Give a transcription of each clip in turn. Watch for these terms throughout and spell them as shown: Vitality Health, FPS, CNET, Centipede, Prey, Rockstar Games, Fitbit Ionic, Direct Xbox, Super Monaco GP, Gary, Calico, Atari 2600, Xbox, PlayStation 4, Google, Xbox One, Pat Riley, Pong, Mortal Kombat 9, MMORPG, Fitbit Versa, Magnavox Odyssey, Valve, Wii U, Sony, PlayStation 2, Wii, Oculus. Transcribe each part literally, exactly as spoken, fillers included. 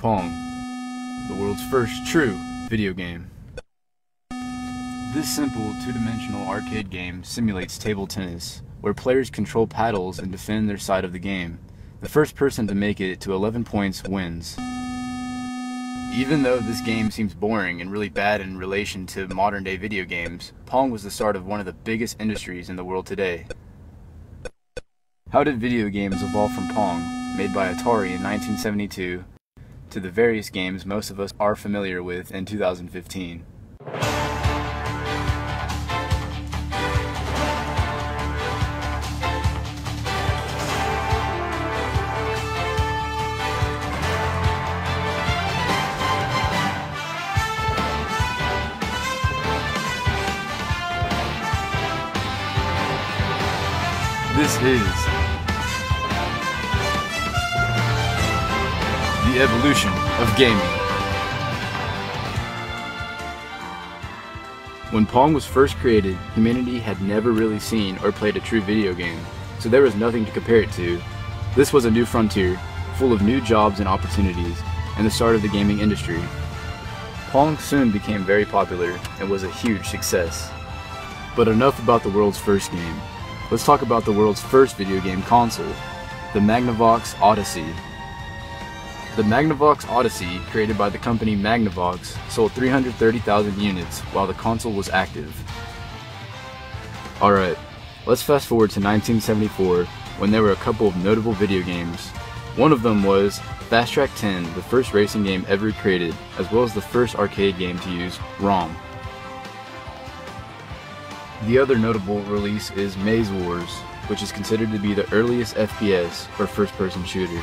Pong, the world's first true video game. This simple two-dimensional arcade game simulates table tennis, where players control paddles and defend their side of the game. The first person to make it to eleven points wins. Even though this game seems boring and really bad in relation to modern-day video games, Pong was the start of one of the biggest industries in the world today. How did video games evolve from Pong, made by Atari in nineteen seventy-two, to the various games most of us are familiar with in two thousand fifteen? This is the evolution of gaming. When Pong was first created, humanity had never really seen or played a true video game, so there was nothing to compare it to. This was a new frontier, full of new jobs and opportunities, and the start of the gaming industry. Pong soon became very popular and was a huge success. But enough about the world's first game. Let's talk about the world's first video game console, the Magnavox Odyssey. The Magnavox Odyssey, created by the company Magnavox, sold three hundred thirty thousand units while the console was active. Alright, let's fast forward to nineteen seventy-four, when there were a couple of notable video games. One of them was Fast Track ten, the first racing game ever created, as well as the first arcade game to use ROM. The other notable release is Maze Wars, which is considered to be the earliest F P S or first-person shooter.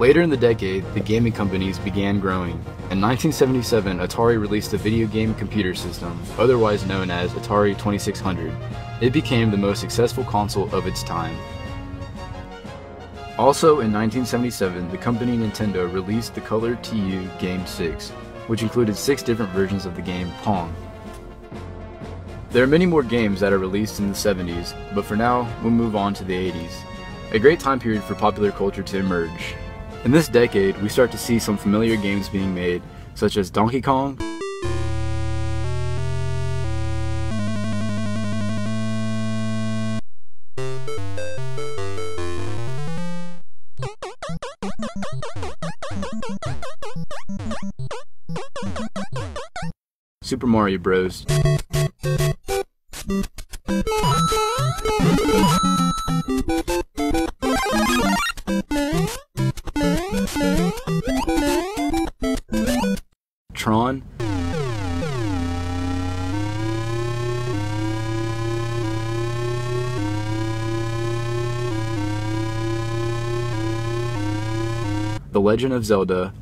Later in the decade, the gaming companies began growing. In nineteen seventy-seven, Atari released the video game computer system, otherwise known as Atari twenty-six hundred. It became the most successful console of its time. Also in nineteen seventy-seven, the company Nintendo released the Color T V Game Six, which included six different versions of the game Pong. There are many more games that are released in the seventies, but for now, we'll move on to the eighties. A great time period for popular culture to emerge. In this decade, we start to see some familiar games being made, such as Donkey Kong, Super Mario Bros., Tron, The Legend of Zelda,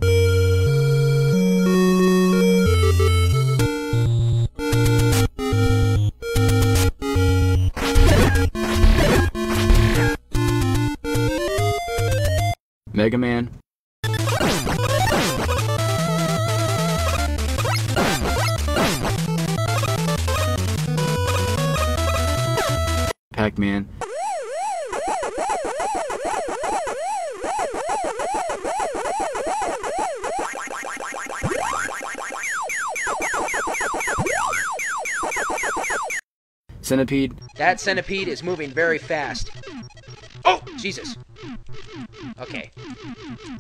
Mega Man, Pac-Man, Centipede. That centipede is moving very fast. Oh, Jesus. Okay.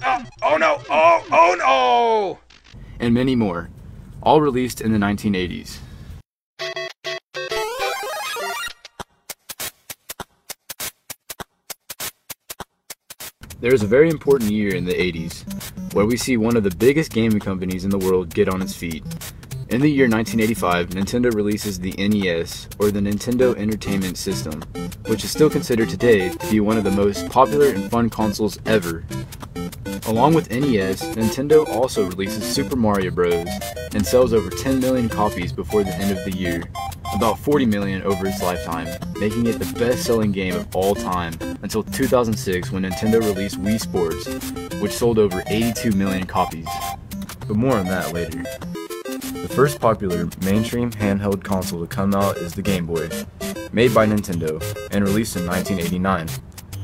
Oh, oh no! Oh, oh no! And many more, all released in the nineteen eighties. There is a very important year in the eighties, where we see one of the biggest gaming companies in the world get on its feet. In the year nineteen eighty-five, Nintendo releases the N E S, or the Nintendo Entertainment System, which is still considered today to be one of the most popular and fun consoles ever. Along with N E S, Nintendo also releases Super Mario Bros. And sells over ten million copies before the end of the year, about forty million over its lifetime, making it the best-selling game of all time until two thousand six when Nintendo released Wii Sports, which sold over eighty-two million copies. But more on that later. The first popular mainstream handheld console to come out is the Game Boy, made by Nintendo and released in nineteen eighty-nine.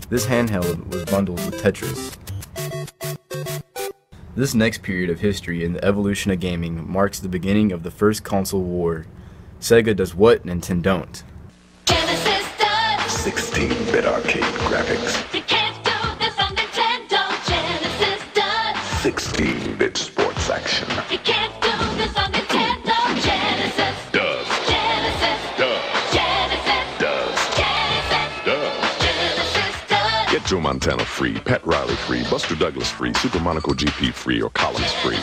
This handheld was bundled with Tetris. This next period of history in the evolution of gaming marks the beginning of the first console war. Sega does what Nintendo don't. Genesis does. sixteen bit arcade graphics. You can't do this on Nintendo. Genesis does. sixteen bit sports action. You can't do this on Nintendo. Genesis does. Genesis does. Genesis does. Genesis does. Genesis does. Get Joe Montana free, Pat Riley free, Buster Douglas free, Super Monaco G P free, or Collins free.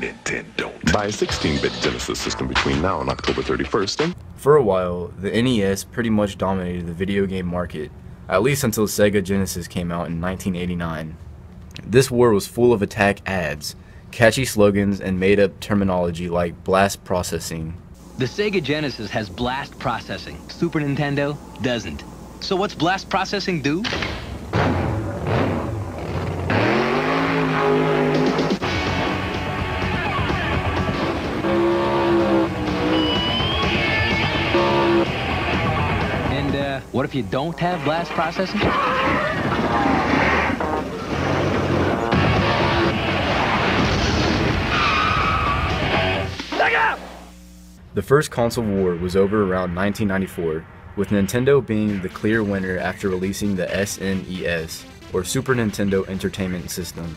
Nintendo. Buy a sixteen bit Genesis system between now and October thirty-first. And for a while, the N E S pretty much dominated the video game market, at least until Sega Genesis came out in nineteen eighty-nine. This war was full of attack ads, catchy slogans, and made-up terminology like blast processing. The Sega Genesis has blast processing. Super Nintendo doesn't. So what's blast processing do? What if you don't have blast processing? The first console war was over around nineteen ninety-four, with Nintendo being the clear winner after releasing the S N E S, or Super Nintendo Entertainment System.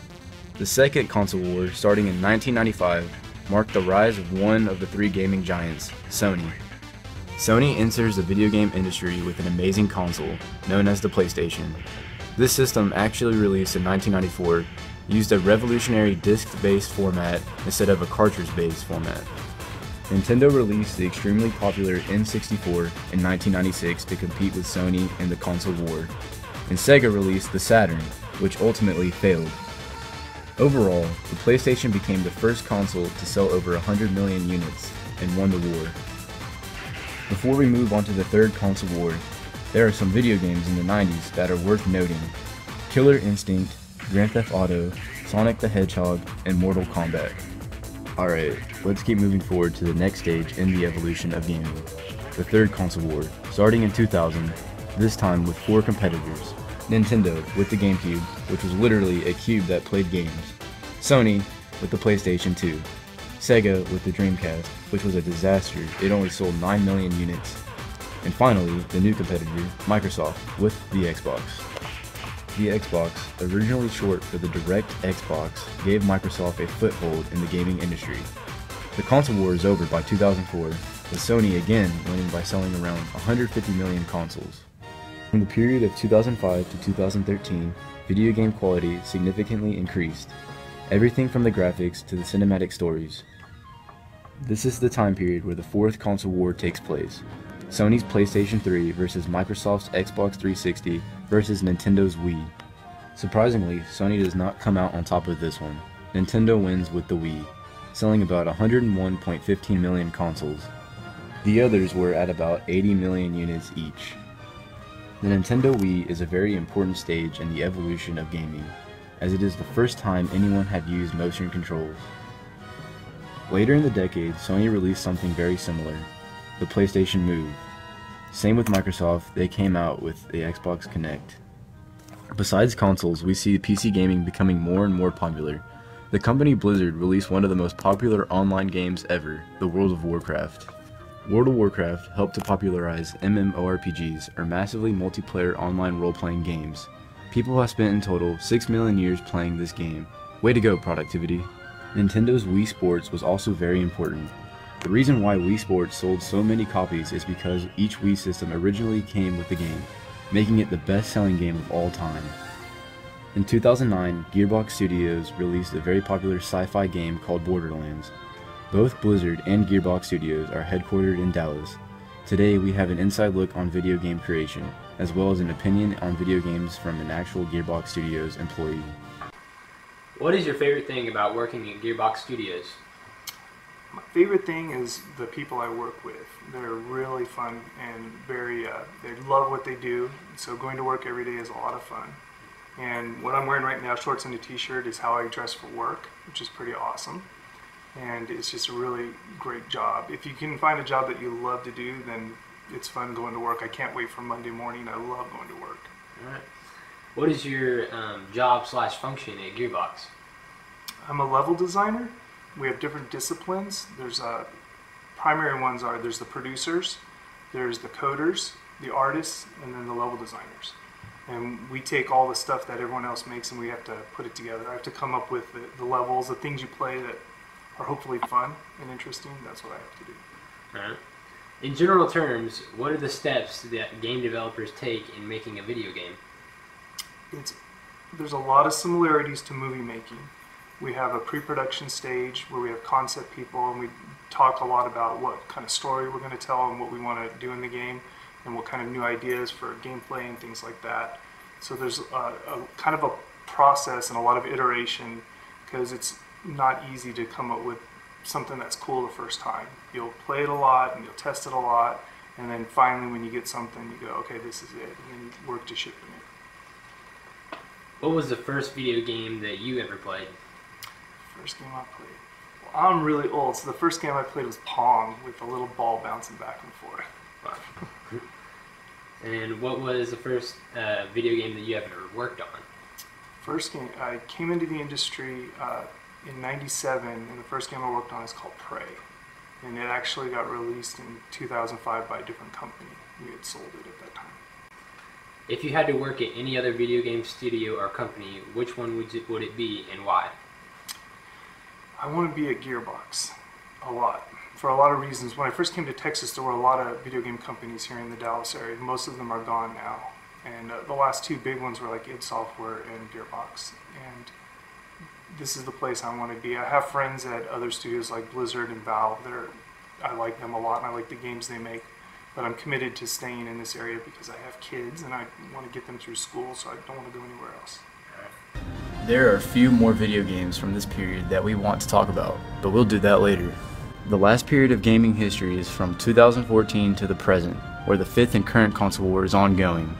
The second console war, starting in nineteen ninety-five, marked the rise of one of the three gaming giants, Sony. Sony enters the video game industry with an amazing console, known as the PlayStation. This system, actually released in nineteen ninety-four, used a revolutionary disc-based format instead of a cartridge-based format. Nintendo released the extremely popular N sixty-four in nineteen ninety-six to compete with Sony in the console war, and Sega released the Saturn, which ultimately failed. Overall, the PlayStation became the first console to sell over one hundred million units and won the war. Before we move on to the third console war, there are some video games in the nineties that are worth noting: Killer Instinct, Grand Theft Auto, Sonic the Hedgehog, and Mortal Kombat. Alright, let's keep moving forward to the next stage in the evolution of gaming, the third console war, starting in two thousand, this time with four competitors: Nintendo with the GameCube, which was literally a cube that played games, Sony with the PlayStation two, Sega with the Dreamcast, which was a disaster, it only sold nine million units, and finally, the new competitor, Microsoft, with the Xbox. The Xbox, originally short for the Direct Xbox, gave Microsoft a foothold in the gaming industry. The console war is over by two thousand four, with Sony again winning by selling around one hundred fifty million consoles. From the period of two thousand five to two thousand thirteen, video game quality significantly increased. Everything from the graphics to the cinematic stories. This is the time period where the fourth console war takes place. Sony's PlayStation three versus Microsoft's Xbox three sixty versus Nintendo's Wii. Surprisingly, Sony does not come out on top of this one. Nintendo wins with the Wii, selling about one hundred one point one five million consoles. The others were at about eighty million units each. The Nintendo Wii is a very important stage in the evolution of gaming, as it is the first time anyone had used motion controls. Later in the decade, Sony released something very similar, the PlayStation Move. Same with Microsoft, they came out with the Xbox Kinect. Besides consoles, we see P C gaming becoming more and more popular. The company Blizzard released one of the most popular online games ever, the World of Warcraft. World of Warcraft helped to popularize M M O R P Gs, or massively multiplayer online role-playing games. People have spent in total six million years playing this game. Way to go, productivity. Nintendo's Wii Sports was also very important. The reason why Wii Sports sold so many copies is because each Wii system originally came with the game, making it the best-selling game of all time. In two thousand nine, Gearbox Studios released a very popular sci-fi game called Borderlands. Both Blizzard and Gearbox Studios are headquartered in Dallas. Today we have an inside look on video game creation, as well as an opinion on video games from an actual Gearbox Studios employee. What is your favorite thing about working at Gearbox Studios? My favorite thing is the people I work with. They're really fun and very, uh, they love what they do, so going to work every day is a lot of fun. And what I'm wearing right now, shorts and a t-shirt, is how I dress for work, which is pretty awesome. And it's just a really great job. If you can find a job that you love to do, then it's fun going to work. I can't wait for Monday morning. I love going to work. All right. What is your um, job slash function at Gearbox? I'm a level designer. We have different disciplines. There's uh, primary ones are there's the producers, there's the coders, the artists, and then the level designers. And we take all the stuff that everyone else makes and we have to put it together. I have to come up with the, the levels, the things you play that are hopefully fun and interesting. That's what I have to do. All right. In general terms, what are the steps that game developers take in making a video game? It's, there's a lot of similarities to movie making. We have a pre-production stage where we have concept people and we talk a lot about what kind of story we're going to tell and what we want to do in the game and what kind of new ideas for gameplay and things like that. So there's a, a kind of a process and a lot of iteration because it's not easy to come up with something that's cool the first time. You'll play it a lot and you'll test it a lot, and then finally when you get something you go, okay, this is it, and then you work to shipping it. What was the first video game that you ever played? First game I played. Well, I'm really old, so the first game I played was Pong with a little ball bouncing back and forth. Wow. And what was the first uh, video game that you ever worked on? First game, I came into the industry uh, in ninety-seven, and the first game I worked on is called Prey. And it actually got released in two thousand five by a different company. We had sold it at that time. If you had to work at any other video game studio or company, which one would it, would it be and why? I want to be at Gearbox a lot, for a lot of reasons. When I first came to Texas, there were a lot of video game companies here in the Dallas area. Most of them are gone now. And uh, the last two big ones were like id Software and Gearbox. And this is the place I want to be. I have friends at other studios like Blizzard and Valve. They're, I like them a lot and I like the games they make. But I'm committed to staying in this area because I have kids and I want to get them through school, so I don't want to go anywhere else. There are a few more video games from this period that we want to talk about, but we'll do that later. The last period of gaming history is from two thousand fourteen to the present, where the fifth and current console war is ongoing.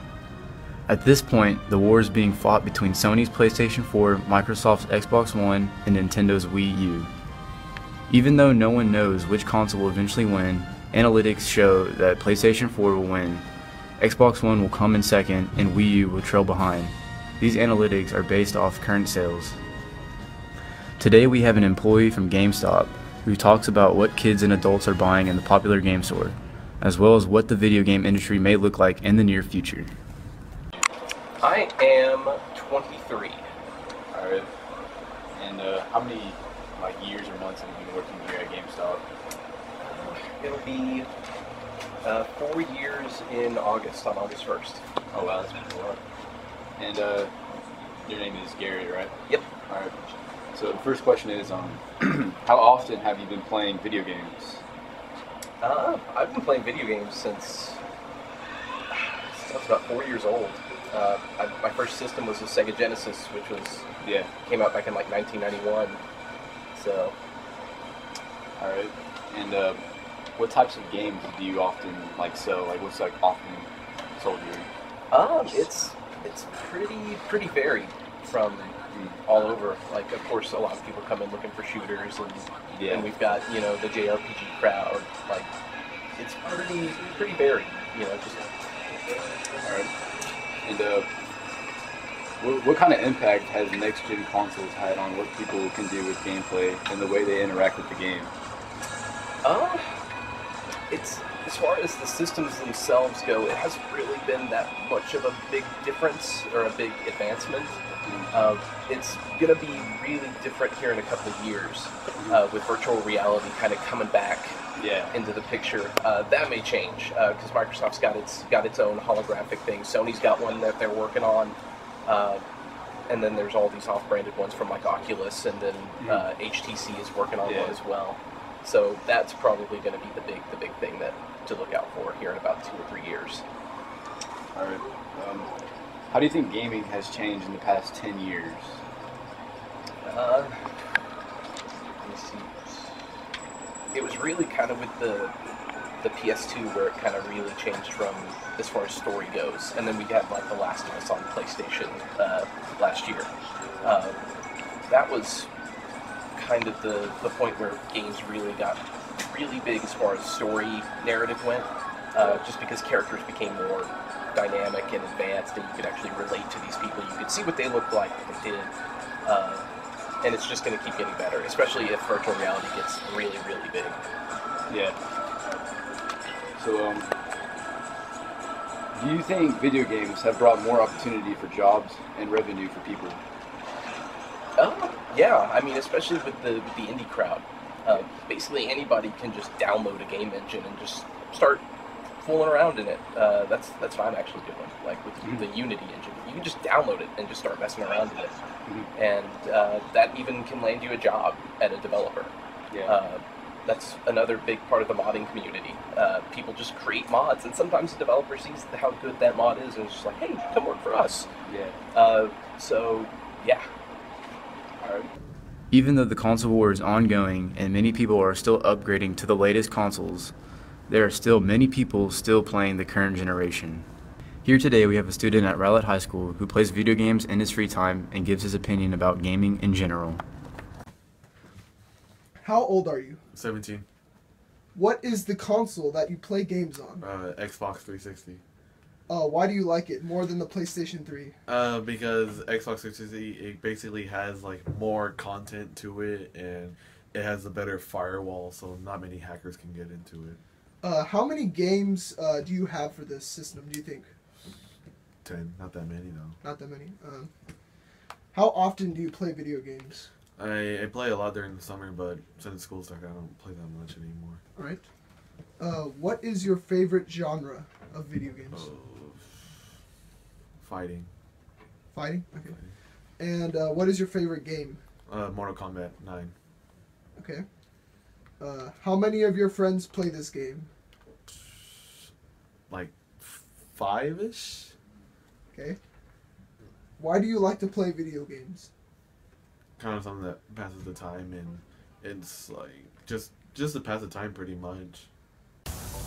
At this point, the war is being fought between Sony's PlayStation four, Microsoft's Xbox One, and Nintendo's Wii U. Even though no one knows which console will eventually win, analytics show that PlayStation four will win, Xbox One will come in second, and Wii U will trail behind. These analytics are based off current sales. Today we have an employee from GameStop who talks about what kids and adults are buying in the popular game store, as well as what the video game industry may look like in the near future. I am twenty-three. Alright. And uh, how many like years or months have you been working here at GameStop? It'll be uh, four years in August, on August first. Oh wow, that's been a lot. And uh, your name is Gary, right? Yep. All right. So the first question is, um, how often have you been playing video games? Uh, I've been playing video games since, since I was about four years old. Uh, I, my first system was a Sega Genesis, which was yeah came out back in like nineteen ninety-one. So. All right. And uh, what types of games do you often like sell? Like what's like often sold here? Um, it's. It's pretty pretty varied from all over. Like, of course, a lot of people come in looking for shooters, and yeah. and we've got you know the J R P G crowd. Like, it's pretty pretty varied. You know, just all right. And uh, what, what kind of impact has next gen consoles had on what people can do with gameplay and the way they interact with the game? Uh, it's. As far as the systems themselves go, it hasn't really been that much of a big difference or a big advancement. Mm-hmm. uh, it's going to be really different here in a couple of years mm-hmm. uh, with virtual reality kind of coming back yeah. into the picture. Uh, that may change because uh, Microsoft's got its got its own holographic thing. Sony's got one that they're working on, uh, and then there's all these off-branded ones from like Oculus, and then mm-hmm. uh, H T C is working on yeah. one as well. So that's probably going to be the big the big thing that to look out for here in about two or three years. All right. Um, how do you think gaming has changed in the past ten years? Uh, let me see. It was really kind of with the the P S two where it kind of really changed from as far as story goes, and then we had like The Last of Us on PlayStation uh, last year. Uh, that was kind of the, the point where games really got really big as far as story narrative went, uh, just because characters became more dynamic and advanced, and you could actually relate to these people. You could see what they looked like, what they did, uh, and it's just going to keep getting better, especially if virtual reality gets really, really big. Yeah. So, um, do you think video games have brought more opportunity for jobs and revenue for people? Oh, yeah. I mean, especially with the, with the indie crowd. Uh, basically, anybody can just download a game engine and just start fooling around in it. Uh, that's that's what I'm actually doing, like with mm-hmm. the Unity engine. You can just download it and just start messing around in it. Mm-hmm. And uh, that even can land you a job at a developer. Yeah. Uh, that's another big part of the modding community. Uh, people just create mods, and sometimes the developer sees how good that mod is and is just like, hey, come work for us. Yeah. Uh, so, yeah. All right. Even though the console war is ongoing and many people are still upgrading to the latest consoles, there are still many people still playing the current generation. Here today we have a student at Rowlett High School who plays video games in his free time and gives his opinion about gaming in general. How old are you? seventeen. What is the console that you play games on? Uh, Xbox three sixty. Uh, why do you like it more than the PlayStation three? Uh, because Xbox three sixty, it basically has like more content to it, and it has a better firewall, so not many hackers can get into it. Uh, how many games uh, do you have for this system, do you think? ten. Not that many, though. Not that many. Uh, how often do you play video games? I, I play a lot during the summer, but since school started, I don't play that much anymore. All right. Uh, what is your favorite genre of video games? Uh, Fighting. Fighting? Okay. Fighting. And uh, what is your favorite game? Uh, Mortal Kombat nine. Okay. Uh, how many of your friends play this game? Like five-ish? Okay. Why do you like to play video games? Kind of something that passes the time, and it's like just, just to pass the time pretty much.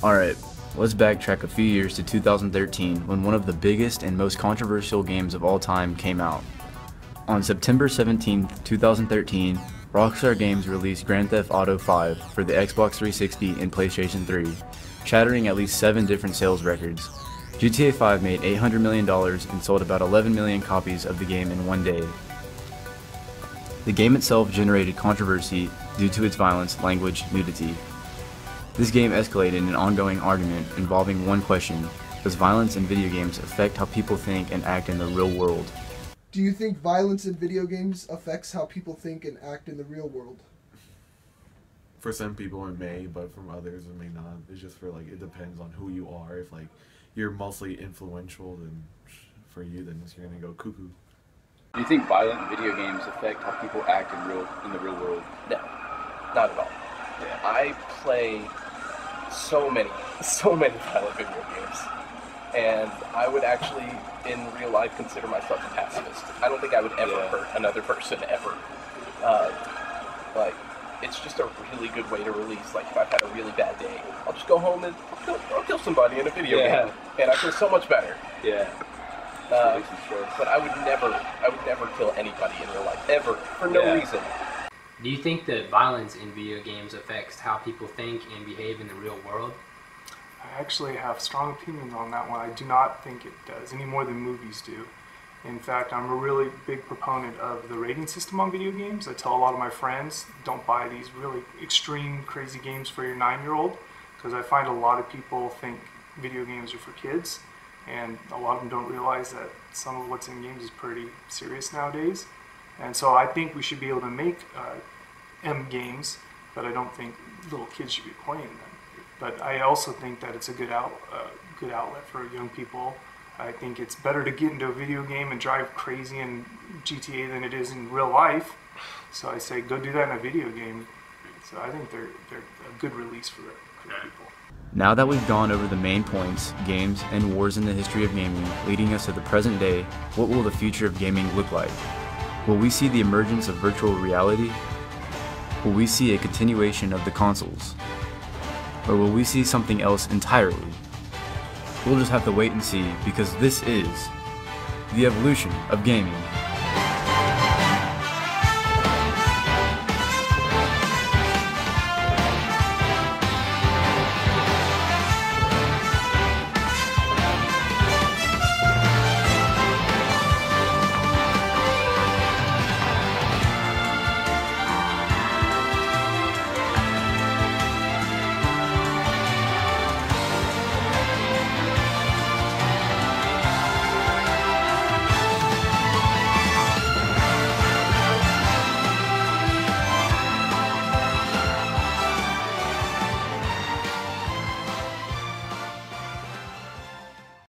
Alright, let's backtrack a few years to two thousand thirteen when one of the biggest and most controversial games of all time came out. On September seventeenth two thousand thirteen, Rockstar Games released Grand Theft Auto five for the Xbox three sixty and PlayStation three, shattering at least seven different sales records. G T A five made eight hundred million dollars and sold about eleven million copies of the game in one day. The game itself generated controversy due to its violence, language, nudity. This game escalated in an ongoing argument involving one question: does violence in video games affect how people think and act in the real world? Do you think violence in video games affects how people think and act in the real world? For some people it may, but from others it may not. It's just for like, it depends on who you are. If like you're mostly influential, then for you, then you're gonna go cuckoo. Do you think violent video games affect how people act in real in the real world? No, not at all. Yeah. I play so many, so many violent video games, and I would actually, in real life, consider myself a pacifist. I don't think I would ever yeah. hurt another person, ever. Uh, like, it's just a really good way to release. Like, if I've had a really bad day, I'll just go home and I'll kill, I'll kill somebody in a video yeah. game, and I feel so much better. Yeah. Uh, but I would never, I would never kill anybody in real life, ever, for no yeah. reason. Do you think that violence in video games affects how people think and behave in the real world? I actually have strong opinions on that one. I do not think it does, any more than movies do. In fact, I'm a really big proponent of the rating system on video games. I tell a lot of my friends, don't buy these really extreme, crazy games for your nine-year-old, because I find a lot of people think video games are for kids, and a lot of them don't realize that some of what's in games is pretty serious nowadays. And so I think we should be able to make uh, M games, but I don't think little kids should be playing them. But I also think that it's a good out, uh, good outlet for young people. I think it's better to get into a video game and drive crazy in G T A than it is in real life. So I say go do that in a video game. So I think they're, they're a good release for, for people. Now that we've gone over the main points, games, and wars in the history of gaming, leading us to the present day, what will the future of gaming look like? Will we see the emergence of virtual reality? Will we see a continuation of the consoles? Or will we see something else entirely? We'll just have to wait and see, because this is the evolution of gaming.